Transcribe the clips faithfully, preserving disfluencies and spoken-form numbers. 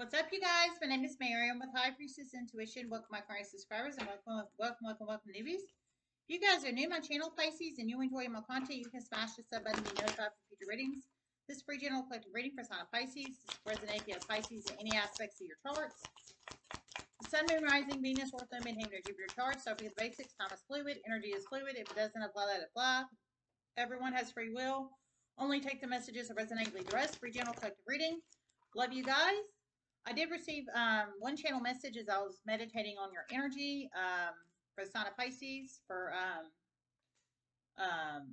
What's up, you guys? My name is Mary. I'm with High Priestess Intuition. Welcome, my Aquarius subscribers, and welcome, welcome, welcome, welcome, newbies. If you guys are new to my channel, Pisces, and you enjoy my content, you can smash the sub button to be notified for future readings. This is free general collective reading for sign of Pisces. This resonates if you have Pisces in any aspects of your charts. The Sun, Moon, Rising, Venus, North Node, Midheaven, or Jupiter charts. So, for the basics, time is fluid, energy is fluid. If it doesn't apply, let it fly. Everyone has free will. Only take the messages that resonate with the rest. Free general collective reading. Love you guys. I did receive um, one channel message as I was meditating on your energy um, for the sign of Pisces for um, um,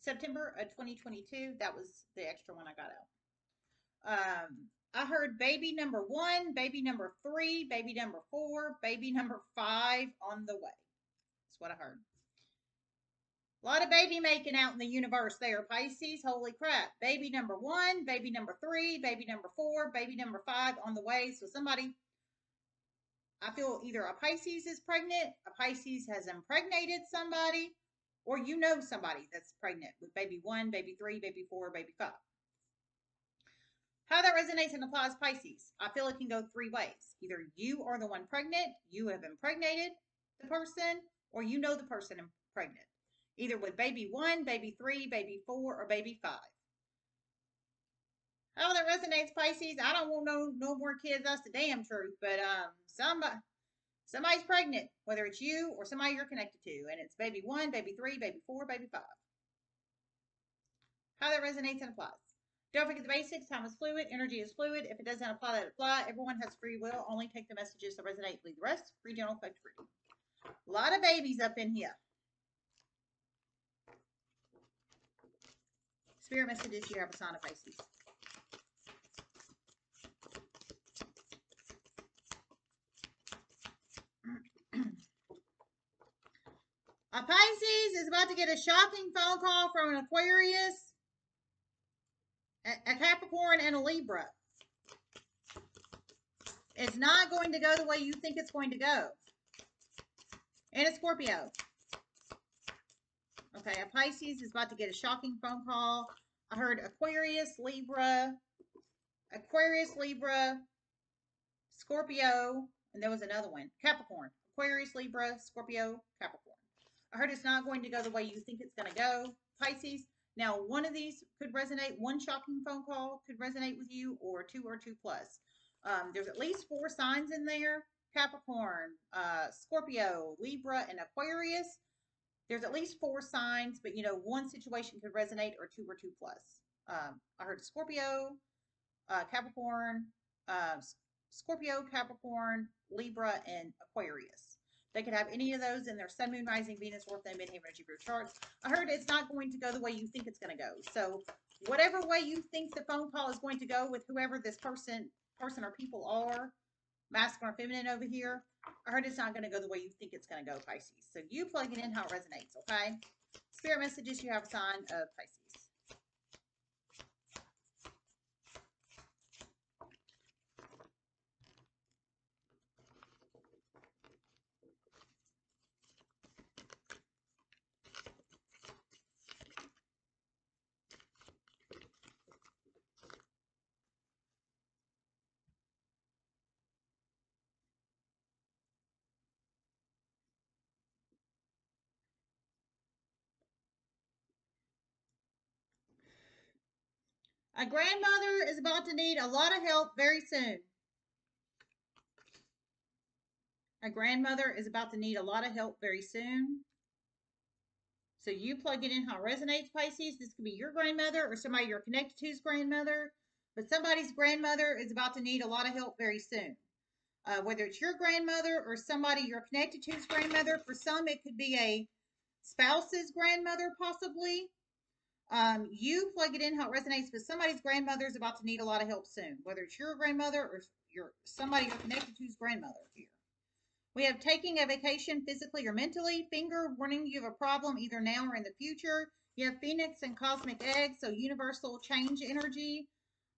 September of twenty twenty-two. That was the extra one I got out. Um, I heard baby number one, baby number three, baby number four, baby number five on the way. That's what I heard. A lot of baby making out in the universe there, Pisces. Holy crap. Baby number one, baby number three, baby number four, baby number five on the way. So somebody, I feel either a Pisces is pregnant, a Pisces has impregnated somebody, or you know somebody that's pregnant with baby one, baby three, baby four, baby five. How that resonates and applies, Pisces. I feel it can go three ways. Either you are the one pregnant, you have impregnated the person, or you know the person pregnant. Either with baby one, baby three, baby four, or baby five. Oh, that resonates, Pisces. I don't want no no more kids. That's the damn truth. But um, somebody, somebody's pregnant, whether it's you or somebody you're connected to, and it's baby one, baby three, baby four, baby five. How that resonates and applies. Don't forget the basics. Time is fluid. Energy is fluid. If it doesn't apply, let it fly. Everyone has free will. Only take the messages that resonate. Leave the rest. Free general collective reading. A lot of babies up in here. Spirit messages, you have a sign of Pisces. A Pisces is about to get a shocking phone call from an Aquarius, a Capricorn, and a Libra. It's not going to go the way you think it's going to go. And a Scorpio. Okay, a Pisces is about to get a shocking phone call. I heard Aquarius, Libra, Aquarius, Libra, Scorpio, and there was another one, Capricorn. Aquarius, Libra, Scorpio, Capricorn. I heard it's not going to go the way you think it's going to go, Pisces. Now, one of these could resonate. One shocking phone call could resonate with you, or two or two plus. Um, there's at least four signs in there, Capricorn, uh, Scorpio, Libra, and Aquarius. There's at least four signs, but, you know, one situation could resonate or two or two plus. Um, I heard Scorpio, uh, Capricorn, uh, Scorpio, Capricorn, Libra, and Aquarius. They could have any of those in their Sun, Moon, Rising, Venus, North Node, Midheaven, or Jupiter charts. I heard it's not going to go the way you think it's going to go. So whatever way you think the phone call is going to go with whoever this person, person or people are, masculine or feminine over here, I heard it's not going to go the way you think it's going to go, Pisces. So you plug it in how it resonates, okay? Spirit messages, you have a sign of Pisces. A grandmother is about to need a lot of help very soon. A grandmother is about to need a lot of help very soon. So you plug it in how it resonates, Pisces. This could be your grandmother or somebody you're connected to's grandmother. But somebody's grandmother is about to need a lot of help very soon. Uh, whether it's your grandmother or somebody you're connected to's grandmother. For some, it could be a spouse's grandmother, possibly. Um, you plug it in how it resonates, but somebody's grandmother is about to need a lot of help soon, whether it's your grandmother or your somebody you're connected to's grandmother here. We have taking a vacation physically or mentally. Finger warning you have a problem either now or in the future. You have Phoenix and Cosmic Egg, so universal change energy.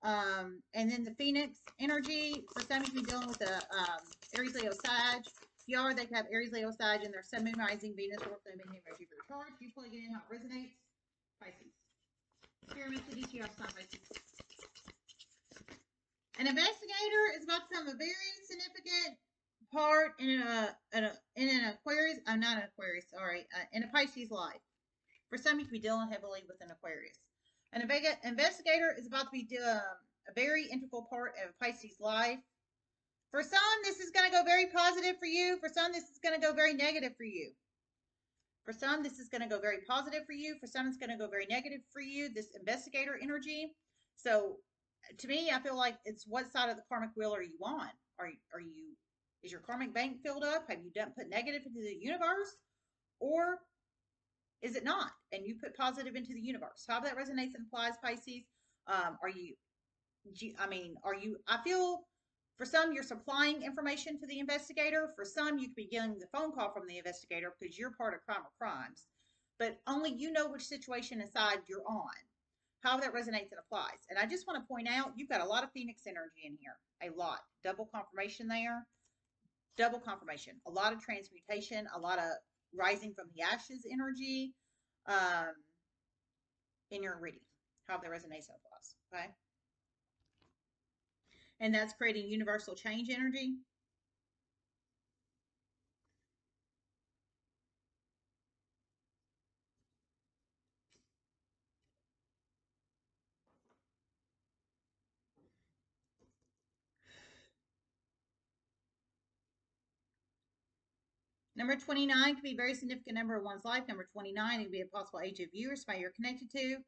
Um, and then the Phoenix energy, for some of you dealing with a um, Aries, Leo, Sag. If you are, they can have Aries, Leo, Sag, and their Sun, Moon, Rising, Venus, North Node, Midheaven, or Jupiter charts. You plug it in how it resonates, Pisces. Here, messages, you have sign Pisces. An investigator is about to become a very significant part in a, in, a, in an Aquarius, I'm not an Aquarius, sorry, uh, in a Pisces life. For some, you could be dealing heavily with an Aquarius. An investigator is about to be um, a very integral part of Pisces life. For some, this is going to go very positive for you. For some, this is going to go very negative for you. For some, this is going to go very positive for you. For some, it's going to go very negative for you, this investigator energy. So to me, I feel like it's what side of the karmic wheel are you on? Are, are you, is your karmic bank filled up? Have you done put negative into the universe? Or is it not? And you put positive into the universe. How that resonates and applies, Pisces. Um, are you, I mean, are you, I feel for some, you're supplying information to the investigator. For some, you could be getting the phone call from the investigator because you're part of crime or crimes. But only you know which situation and side you're on. How that resonates and applies. And I just want to point out, you've got a lot of Phoenix energy in here. A lot. Double confirmation there. Double confirmation. A lot of transmutation. A lot of rising from the ashes energy um, in your reading. How that resonates and applies. Okay? And that's creating universal change energy. Number twenty-nine can be a very significant number of one's life. Number twenty-nine can be a possible age of you or somebody you're connected to,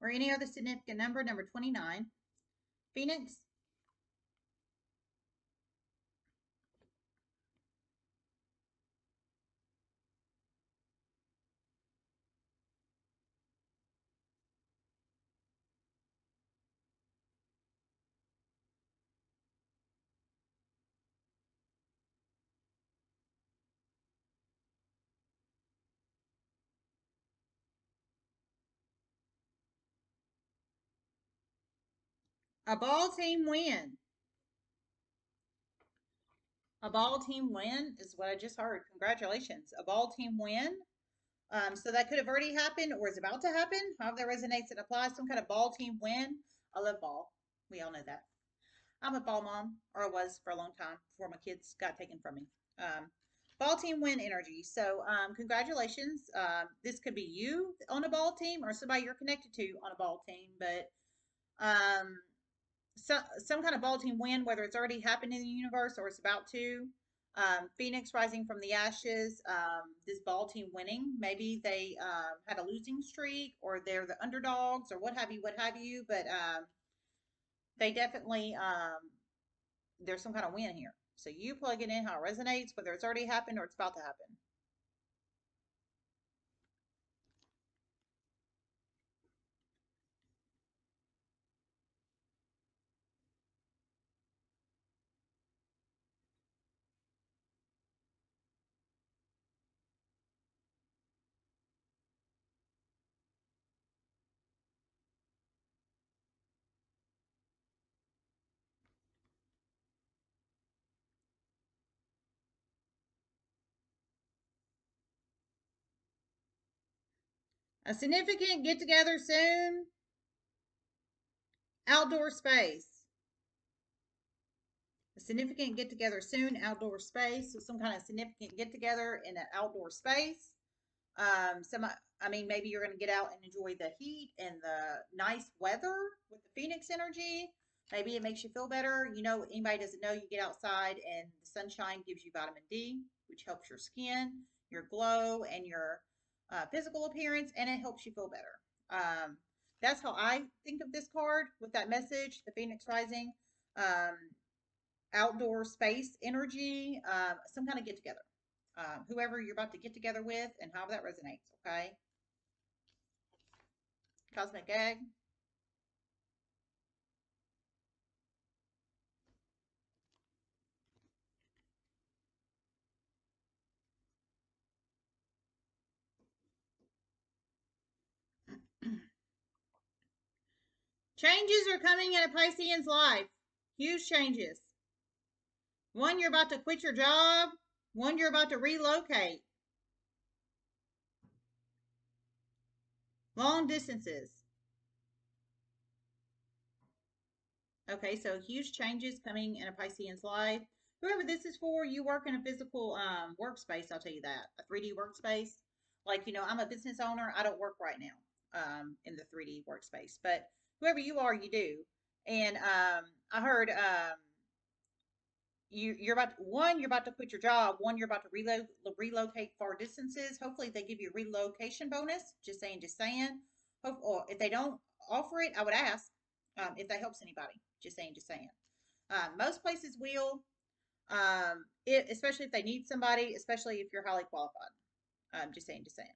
or any other significant number. Number twenty-nine, Phoenix. A ball team win. A ball team win is what I just heard. Congratulations. A ball team win. Um, so that could have already happened or is about to happen. However that resonates and applies. Some kind of ball team win. I love ball. We all know that. I'm a ball mom, or I was for a long time before my kids got taken from me. Um, ball team win energy. So um, congratulations. Um, this could be you on a ball team or somebody you're connected to on a ball team. But um So, some kind of ball team win, whether it's already happened in the universe or it's about to. Um, Phoenix rising from the ashes, um, this ball team winning. Maybe they um, had a losing streak, or they're the underdogs, or what have you, what have you. But um, they definitely, um, there's some kind of win here. So you plug it in how it resonates, whether it's already happened or it's about to happen. A significant get-together soon. Outdoor space. A significant get-together soon. Outdoor space. So some kind of significant get-together in an outdoor space. Um, some, I mean, maybe you're going to get out and enjoy the heat and the nice weather with the Phoenix energy. Maybe it makes you feel better. You know, anybody doesn't know, you get outside and the sunshine gives you vitamin D, which helps your skin, your glow, and your Uh, physical appearance, and it helps you feel better. Um, that's how I think of this card with that message, the Phoenix rising, um, outdoor space energy, um, some kind of get together, um, whoever you're about to get together with and how that resonates. Okay. Cosmic egg. Changes are coming in a Piscean's life. Huge changes. One, you're about to quit your job. One, you're about to relocate. Long distances. Okay, so huge changes coming in a Piscean's life. Whoever this is for, you work in a physical um, workspace, I'll tell you that, a three D workspace. Like, you know, I'm a business owner. I don't work right now um, in the three D workspace. But whoever you are, you do. And um, I heard um, you, you're about to, one, you're about to quit your job. One, you're about to relo relocate far distances. Hopefully, they give you a relocation bonus. Just saying, just saying. Hope, or if they don't offer it, I would ask um, if that helps anybody. Just saying, just saying. Um, most places will, um, it, especially if they need somebody, especially if you're highly qualified. I'm um, just saying, just saying.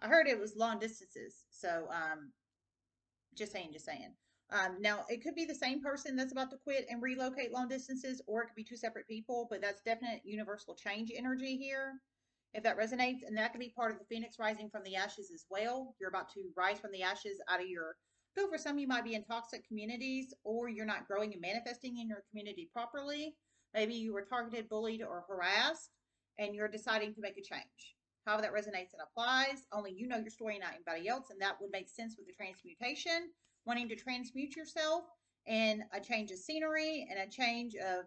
I heard it was long distances. So, um, just saying, just saying. Um, now, it could be the same person that's about to quit and relocate long distances, or it could be two separate people, but that's definite universal change energy here, if that resonates. And that could be part of the Phoenix rising from the ashes as well. You're about to rise from the ashes out of your, I feel for some, you might be in toxic communities, or you're not growing and manifesting in your community properly. Maybe you were targeted, bullied, or harassed, and you're deciding to make a change. However that resonates and applies, only you know your story, not anybody else, and that would make sense with the transmutation, wanting to transmute yourself, and a change of scenery, and a change of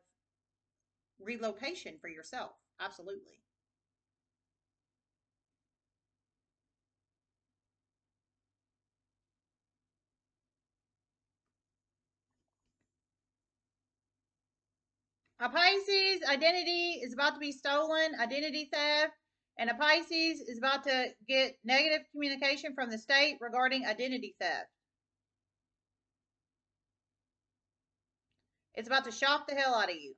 relocation for yourself. Absolutely. A Pisces identity is about to be stolen, identity theft, and a Pisces is about to get negative communication from the state regarding identity theft. It's about to shock the hell out of you.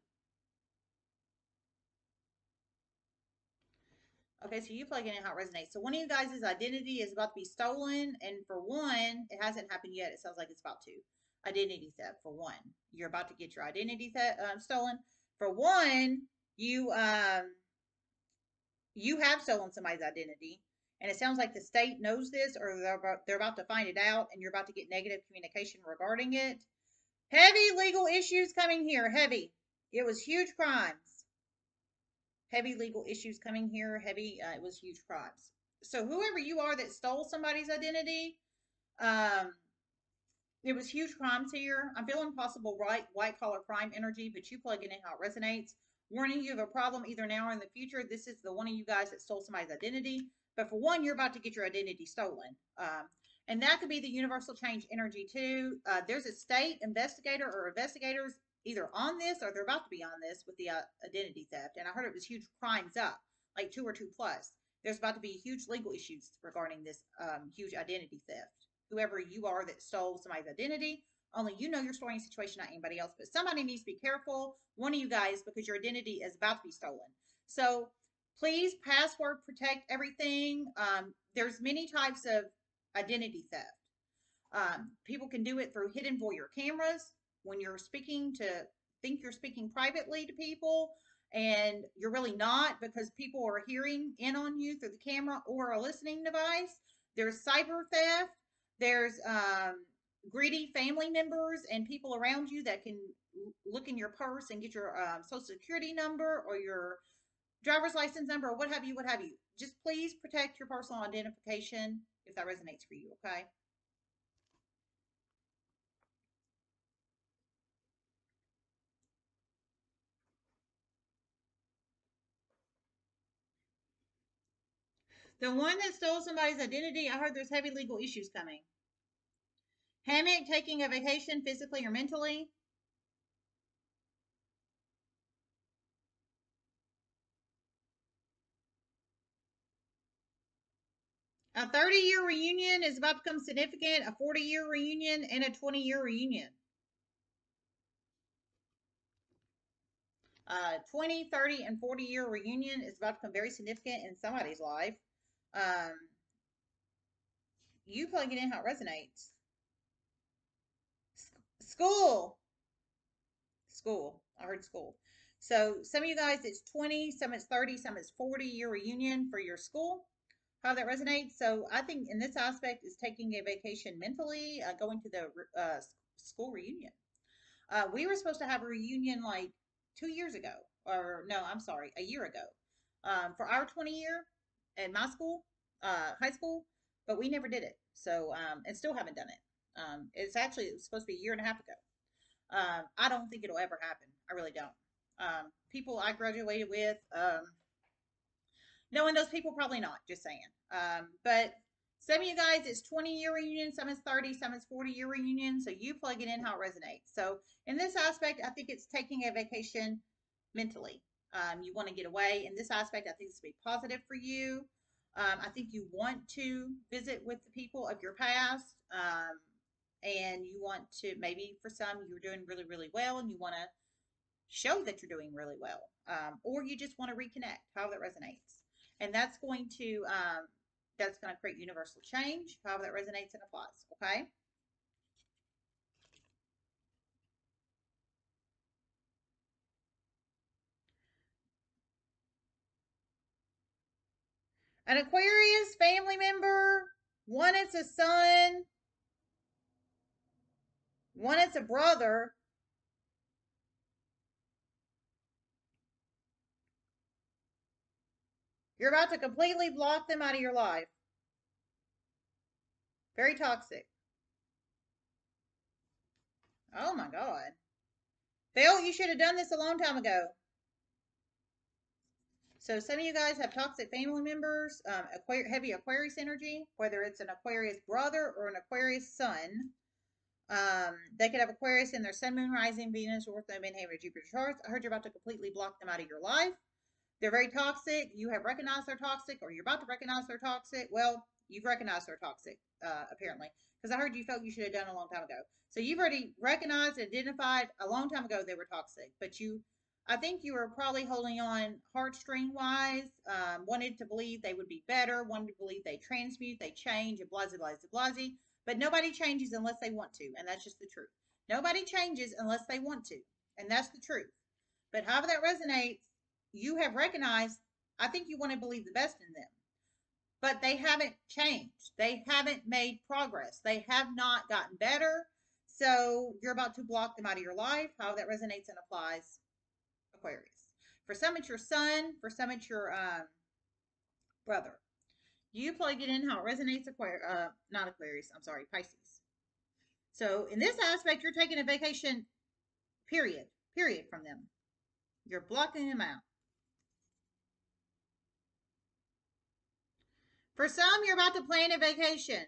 Okay, so you plug in how it resonates. So one of you guys' identity is about to be stolen, and for one, it hasn't happened yet. It sounds like it's about to. Identity theft, for one. You're about to get your identity theft um, stolen. For one, you um, you have stolen somebody's identity, and it sounds like the state knows this, or they're about, they're about to find it out, and you're about to get negative communication regarding it. Heavy legal issues coming here, heavy. It was huge crimes. Heavy legal issues coming here, heavy. Uh, it was huge crimes. So whoever you are that stole somebody's identity, um, it was huge crimes here. I'm feeling possible right white-collar crime energy, but you plug it in how it resonates. Warning you of a problem either now or in the future. This is the one of you guys that stole somebody's identity. But for one, you're about to get your identity stolen. Um, and that could be the universal change energy too. Uh, there's a state investigator or investigators either on this or they're about to be on this with the uh, identity theft. And I heard it was huge crimes up, like two or two plus. There's about to be huge legal issues regarding this um, huge identity theft. Whoever you are that stole somebody's identity, only you know your story and situation, not anybody else. But somebody needs to be careful, one of you guys, because your identity is about to be stolen. So please password protect everything. Um, there's many types of identity theft. Um, people can do it through hidden voyeur cameras when you're speaking to, think you're speaking privately to people, and you're really not because people are hearing in on you through the camera or a listening device. There's cyber theft. There's um, greedy family members and people around you that can look in your purse and get your um, social security number or your driver's license number or what have you, what have you. Just please protect your personal identification if that resonates for you, okay? The one that stole somebody's identity, I heard there's heavy legal issues coming. Hammock, taking a vacation physically or mentally. A thirty-year reunion is about to become significant, a forty-year reunion, and a twenty-year reunion. Uh, twenty, thirty, and forty-year reunion is about to become very significant in somebody's life. Um, you plug it in how it resonates. School. School. I heard school. So some of you guys, it's twenty, some it's thirty, some it's forty year reunion for your school. How that resonates. So I think in this aspect is taking a vacation mentally, uh, going to the uh, school reunion. Uh, we were supposed to have a reunion like two years ago, or no, I'm sorry, a year ago, um, for our twenty year. In my school, uh, high school, but we never did it. So, um, and still haven't done it. Um, it's actually it was supposed to be a year and a half ago. Um, I don't think it'll ever happen. I really don't. Um, people I graduated with, um, knowing those people, probably not, just saying. Um, but some of you guys, it's twenty year reunion, some is thirty, some is forty year reunion. So you plug it in how it resonates. So in this aspect, I think it's taking a vacation mentally. Um, you want to get away. In this aspect, I think it's going to be positive for you. Um, I think you want to visit with the people of your past. Um, and you want to, maybe for some, you're doing really, really well and you want to show that you're doing really well. Um, or you just want to reconnect, how that resonates. And that's going to, um, that's going to create universal change, how that resonates and applies. Okay. An Aquarius family member, one is a son, one is a brother. You're about to completely block them out of your life. Very toxic. Oh my God. Phil, you should have done this a long time ago. So some of you guys have toxic family members, um, Aquarius, heavy Aquarius energy, whether it's an Aquarius brother or an Aquarius son. Um, they could have Aquarius in their sun, moon, rising, Venus, ortho, Manhattan, Jupiter charts. I heard you're about to completely block them out of your life. They're very toxic. You have recognized they're toxic, or you're about to recognize they're toxic. Well, you've recognized they're toxic, uh, apparently, because I heard you felt you should have done a long time ago. So you've already recognized, identified a long time ago they were toxic, but you, I think you were probably holding on heartstring-wise, um, wanted to believe they would be better, wanted to believe they transmute, they change, and blasey, blasey, blasey. But nobody changes unless they want to, and that's just the truth. Nobody changes unless they want to, and that's the truth. But however that resonates, you have recognized, I think you want to believe the best in them. But they haven't changed. They haven't made progress. They have not gotten better. So you're about to block them out of your life. How that resonates and applies, Aquarius. For some, it's your son. For some, it's your um, brother. You plug it in how it resonates, Aquarius, uh, not Aquarius, I'm sorry, Pisces. So in this aspect, you're taking a vacation period, period from them. You're blocking them out. For some, you're about to plan a vacation.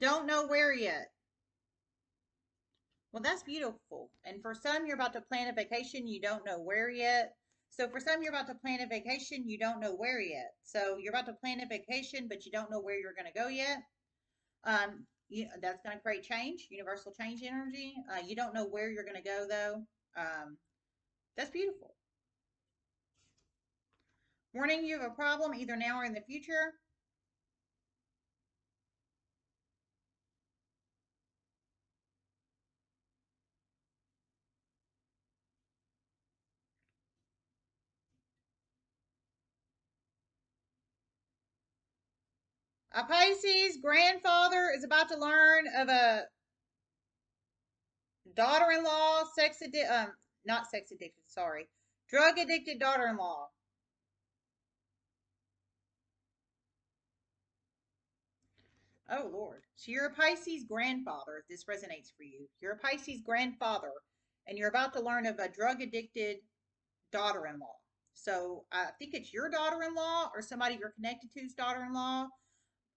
Don't know where yet. Well, that's beautiful. And for some, you're about to plan a vacation. You don't know where yet. So for some, you're about to plan a vacation. You don't know where yet. So you're about to plan a vacation, but you don't know where you're going to go yet. Um, you, that's going to create change, universal change energy. Uh, you don't know where you're going to go, though. Um, that's beautiful. Warning, you have a problem either now or in the future. A Pisces grandfather is about to learn of a daughter-in-law, sex addict, um, not sex addicted, sorry, drug-addicted daughter-in-law. Oh, Lord. So you're a Pisces grandfather, if this resonates for you. You're a Pisces grandfather, and you're about to learn of a drug-addicted daughter-in-law. So I think it's your daughter-in-law or somebody you're connected to's daughter-in-law.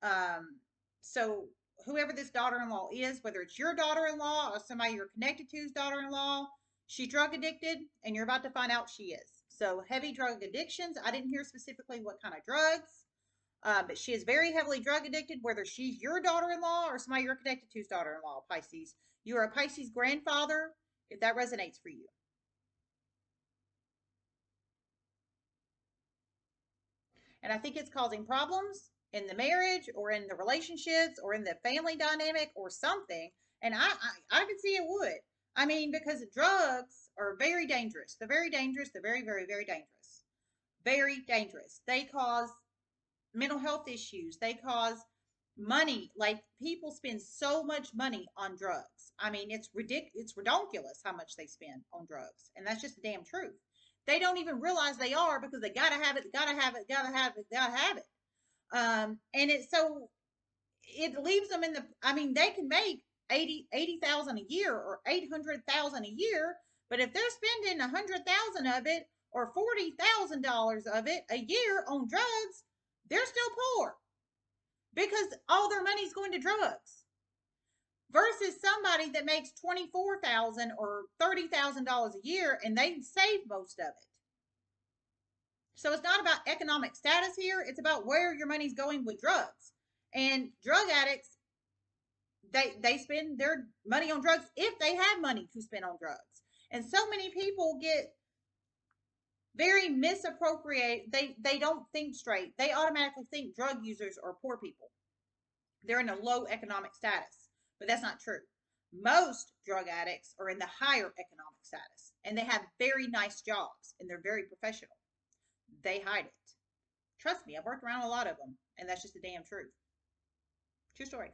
Um, so whoever this daughter-in-law is, whether it's your daughter-in-law or somebody you're connected to's daughter-in-law, she's drug-addicted, and you're about to find out she is. So heavy drug addictions. I didn't hear specifically what kind of drugs. Uh, but she is very heavily drug addicted, whether she's your daughter-in-law or somebody you're connected to's daughter-in-law, Pisces. You are a Pisces grandfather, if that resonates for you. And I think it's causing problems in the marriage or in the relationships or in the family dynamic or something. And I, I, I could see it would. I mean, because drugs are very dangerous. They're very dangerous. They're very, very, very dangerous. Very dangerous. They cause mental health issues. They cause money. Like, people spend so much money on drugs. I mean, it's ridiculous. It's redonkulous how much they spend on drugs. And that's just the damn truth. They don't even realize they are, because they gotta have it, gotta have it, gotta have it, gotta have it. Um, and it's so it leaves them in the, I mean, they can make eighty thousand a year or eight hundred thousand a year, but if they're spending one hundred thousand of it or forty thousand dollars of it a year on drugs, they're still poor, because all their money's going to drugs. Versus somebody that makes twenty-four thousand dollars or thirty thousand dollars a year and they save most of it. So it's not about economic status here. It's about where your money's going with drugs. And drug addicts, they, they spend their money on drugs if they have money to spend on drugs. And so many people get very misappropriated. They, they don't think straight. They automatically think drug users are poor people. They're in a low economic status. But that's not true. Most drug addicts are in the higher economic status, and they have very nice jobs, and they're very professional. They hide it. Trust me, I've worked around a lot of them, and that's just the damn truth. True story.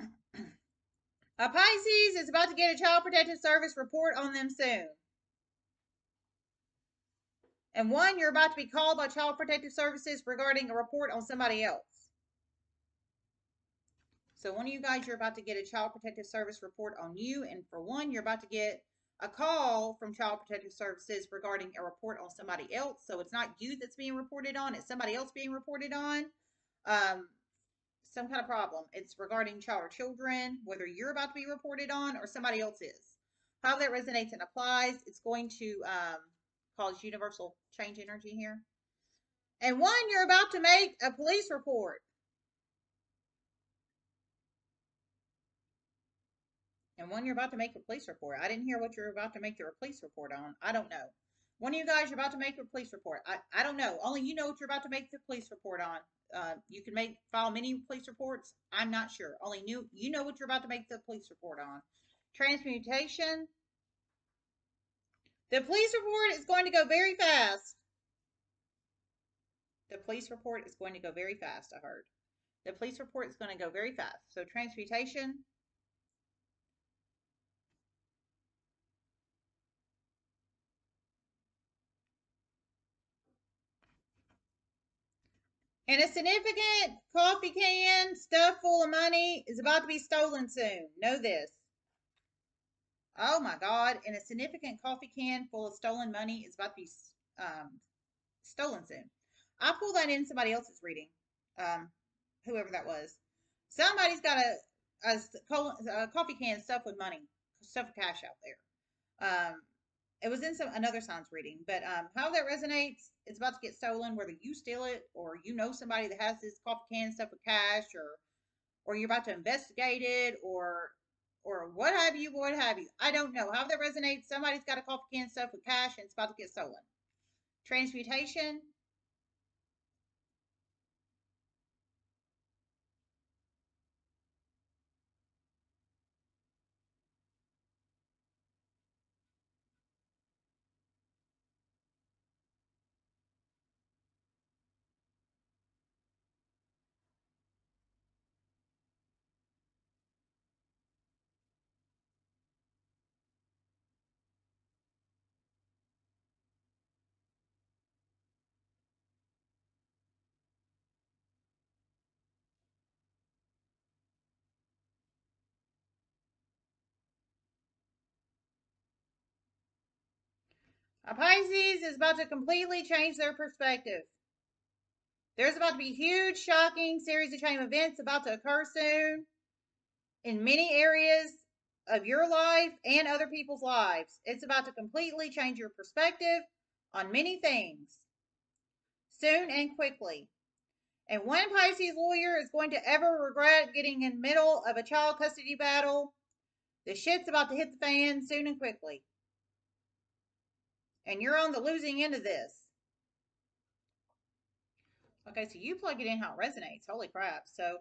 A Pisces is about to get a Child Protective Service report on them soon. And one, you're about to be called by Child Protective Services regarding a report on somebody else. So one of you guys, you're about to get a Child Protective Service report on you. And for one, you're about to get a call from Child Protective Services regarding a report on somebody else. So it's not you that's being reported on. It's somebody else being reported on. Um, some kind of problem. It's regarding child or children, whether you're about to be reported on or somebody else is. How that resonates and applies. It's going to... Um, cause universal change energy here. And one, you're about to make a police report. And one, you're about to make a police report. I didn't hear what you're about to make your police report on. I don't know. One of you guys, you're about to make a police report. I, I don't know. Only you know what you're about to make the police report on. Uh, you can make file many police reports. I'm not sure. Only you, you know what you're about to make the police report on. Transmutation. The police report is going to go very fast. The police report is going to go very fast, I heard. The police report is going to go very fast. So transmutation. And a significant coffee can stuffed full of money is about to be stolen soon. Know this. Oh my God, and a significant coffee can full of stolen money is about to be um, stolen soon. I pulled that in somebody else's reading, um, whoever that was. Somebody's got a, a, a coffee can stuffed with money, stuffed with cash out there. Um, it was in some another sign's reading, but um, how that resonates, it's about to get stolen, whether you steal it or you know somebody that has this coffee can stuffed with cash, or, or you're about to investigate it, or... or what have you, what have you. I don't know. How that resonates, somebody's got a coffee can stuffed with cash and it's about to get stolen. Transmutation. A Pisces is about to completely change their perspective. There's about to be huge, shocking series of chain events about to occur soon in many areas of your life and other people's lives. It's about to completely change your perspective on many things soon and quickly. And one Pisces lawyer is going to ever regret getting in the middle of a child custody battle. The shit's about to hit the fan soon and quickly. And you're on the losing end of this. Okay, so you plug it in how it resonates. Holy crap. So,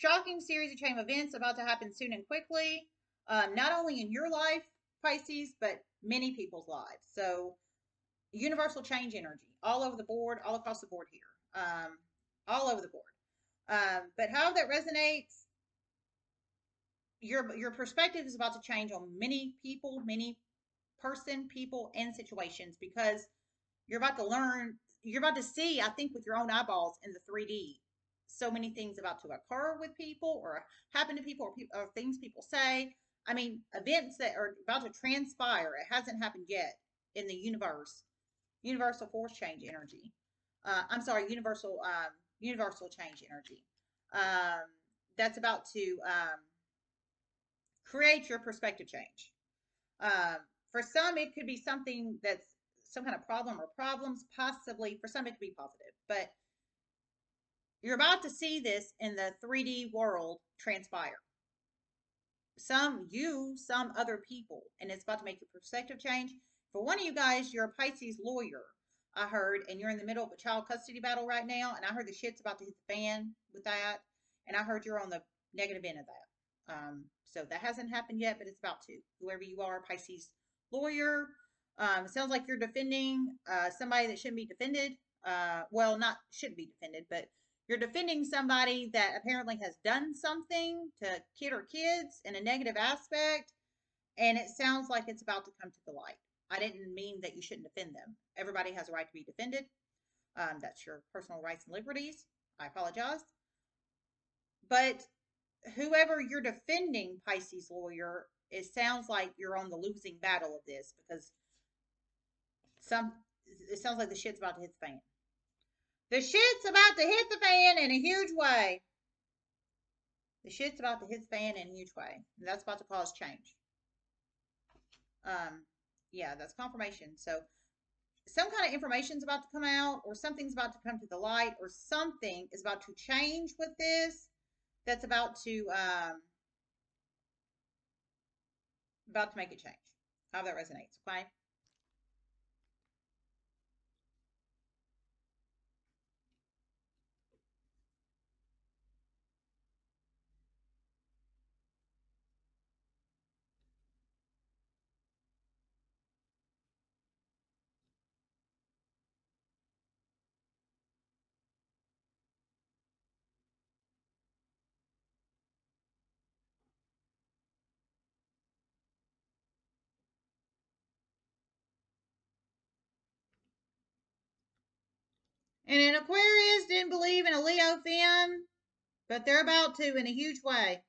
shocking series of chain events about to happen soon and quickly. Um, not only in your life, Pisces, but many people's lives. So, universal change energy. All over the board, all across the board here. Um, all over the board. Um, but how that resonates, your your perspective is about to change on many people, many person, people, and situations, because you're about to learn, you're about to see, I think, with your own eyeballs in the three D, so many things about to occur with people or happen to people, or, pe or things people say. I mean, events that are about to transpire. It hasn't happened yet in the universe. Universal force change energy. Uh, I'm sorry, universal um, universal change energy. Um, that's about to um, create your perspective change. Um, for some, it could be something that's some kind of problem or problems, possibly. For some, it could be positive. But you're about to see this in the three D world transpire. Some you, some other people, and it's about to make your perspective change. For one of you guys, you're a Pisces lawyer, I heard, and you're in the middle of a child custody battle right now, and I heard the shit's about to hit the fan with that, and I heard you're on the negative end of that. Um, so that hasn't happened yet, but it's about to. Whoever you are, Pisces lawyer, um, sounds like you're defending uh, somebody that shouldn't be defended. Uh, well, not shouldn't be defended, but you're defending somebody that apparently has done something to kid or kids in a negative aspect, and it sounds like it's about to come to the light. I didn't mean that you shouldn't defend them. Everybody has a right to be defended. Um, that's your personal rights and liberties. I apologize. But whoever you're defending, Pisces lawyer, it sounds like you're on the losing battle of this, because some it sounds like the shit's about to hit the fan. The shit's about to hit the fan in a huge way. The shit's about to hit the fan in a huge way. And that's about to cause change. Um, yeah, that's confirmation. So some kind of information's about to come out, or something's about to come to the light, or something is about to change with this. That's about to um, about to make it change. How that resonates, okay? And an Aquarius didn't believe in a Leo film, but they're about to in a huge way.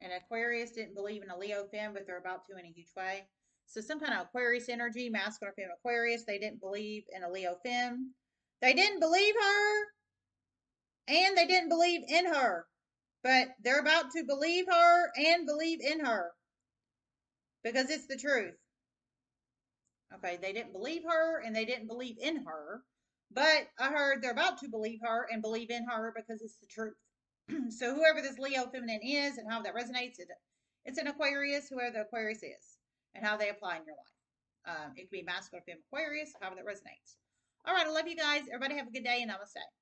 And Aquarius didn't believe in a Leo film, but they're about to in a huge way. So some kind of Aquarius energy, masculine or femme Aquarius, they didn't believe in a Leo film. They didn't believe her, and they didn't believe in her. But they're about to believe her and believe in her, because it's the truth. Okay, they didn't believe her, and they didn't believe in her, but I heard they're about to believe her and believe in her because it's the truth. So whoever this Leo feminine is and how that resonates, it, it's an Aquarius, whoever the Aquarius is, and how they apply in your life. Um, it could be masculine or femme Aquarius, however that resonates. All right, I love you guys. Everybody have a good day, and namaste.